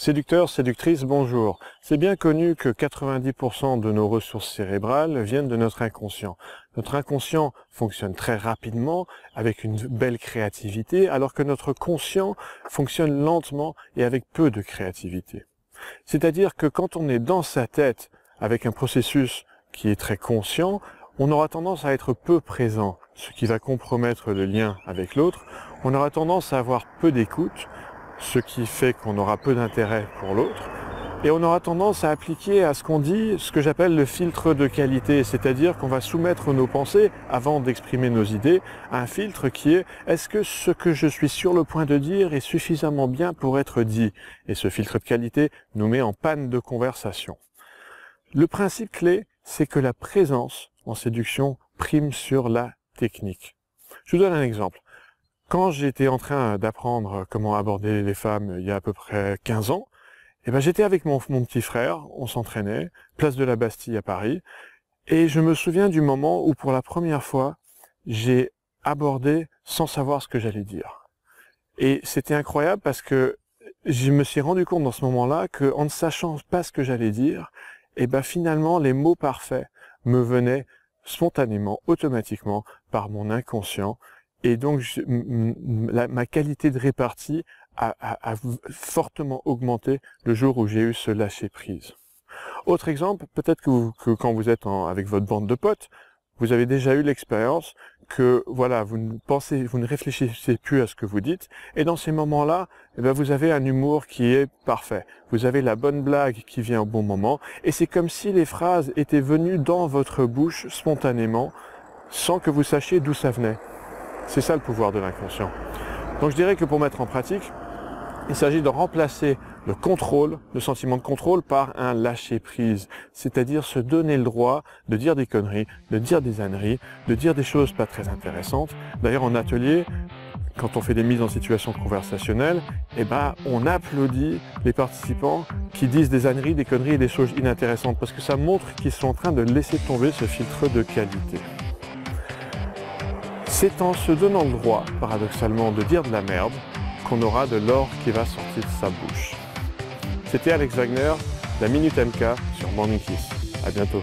Séducteurs, séductrices, bonjour. C'est bien connu que 90% de nos ressources cérébrales viennent de notre inconscient. Notre inconscient fonctionne très rapidement, avec une belle créativité, alors que notre conscient fonctionne lentement et avec peu de créativité. C'est-à-dire que quand on est dans sa tête, avec un processus qui est très conscient, on aura tendance à être peu présent, ce qui va compromettre le lien avec l'autre. On aura tendance à avoir peu d'écoute, ce qui fait qu'on aura peu d'intérêt pour l'autre, et on aura tendance à appliquer à ce qu'on dit ce que j'appelle le filtre de qualité, c'est-à-dire qu'on va soumettre nos pensées, avant d'exprimer nos idées, à un filtre qui est « est-ce que ce que je suis sur le point de dire est suffisamment bien pour être dit ?» Et ce filtre de qualité nous met en panne de conversation. Le principe clé, c'est que la présence en séduction prime sur la technique. Je vous donne un exemple. Quand j'étais en train d'apprendre comment aborder les femmes il y a à peu près 15 ans, eh ben j'étais avec mon petit frère, on s'entraînait, place de la Bastille à Paris, et je me souviens du moment où pour la première fois, j'ai abordé sans savoir ce que j'allais dire. Et c'était incroyable parce que je me suis rendu compte dans ce moment-là qu'en ne sachant pas ce que j'allais dire, eh ben finalement les mots parfaits me venaient spontanément, automatiquement, par mon inconscient, et donc, ma qualité de répartie a fortement augmenté le jour où j'ai eu ce lâcher-prise. Autre exemple, peut-être que quand vous êtes avec votre bande de potes, vous avez déjà eu l'expérience que voilà, vous ne réfléchissez plus à ce que vous dites, et dans ces moments-là, eh bien, vous avez un humour qui est parfait. Vous avez la bonne blague qui vient au bon moment, et c'est comme si les phrases étaient venues dans votre bouche spontanément, sans que vous sachiez d'où ça venait. C'est ça le pouvoir de l'inconscient. Donc je dirais que pour mettre en pratique, il s'agit de remplacer le contrôle, le sentiment de contrôle, par un lâcher-prise. C'est-à-dire se donner le droit de dire des conneries, de dire des âneries, de dire des choses pas très intéressantes. D'ailleurs en atelier, quand on fait des mises en situation conversationnelle, eh ben, on applaudit les participants qui disent des âneries, des conneries et des choses inintéressantes, parce que ça montre qu'ils sont en train de laisser tomber ce filtre de qualité. C'est en se donnant le droit, paradoxalement, de dire de la merde, qu'on aura de l'or qui va sortir de sa bouche. C'était Alex Wagner, la Minute MK sur Morning Kiss. À bientôt.